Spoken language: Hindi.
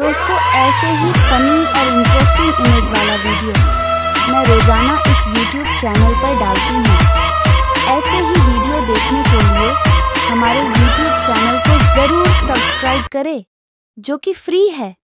दोस्तों ऐसे ही फनी और इंटरेस्टिंग इमेज वाला वीडियो मैं रोज़ाना इस YouTube चैनल पर डालती हूँ। ऐसे ही वीडियो देखने के लिए हमारे YouTube चैनल को ज़रूर सब्सक्राइब करें जो कि फ्री है।